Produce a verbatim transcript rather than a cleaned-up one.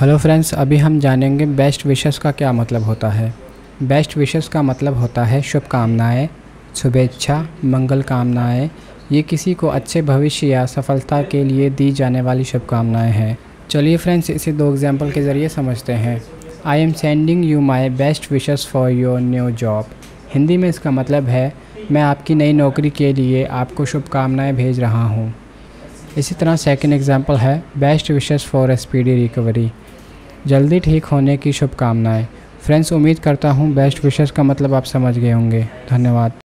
Hello friends, अभी हम जानेंगे बेस्ट विशेस का क्या मतलब होता है। बेस्ट विशेस का मतलब होता है शुभकामनाएँ, शुभेच्छा, मंगल कामनाएँ। ये किसी को अच्छे भविष्य या सफलता के लिए दी जाने वाली शुभकामनाएँ हैं। चलिए फ्रेंड्स, इसे दो एग्जाम्पल के ज़रिए समझते हैं। I am sending you my best wishes for your new job. Hindi में इसका मतलब है मैं आपकी नई नौकरी के लिए आपको शुभकामनाएँ भेज रहा हूँ। इसी तरह सेकंड एग्जांपल है best wishes for speedy recovery, जल्दी ठीक होने की शुभकामनाएं। फ्रेंड्स, उम्मीद करता हूँ बेस्ट विशेस का मतलब आप समझ गए होंगे। धन्यवाद।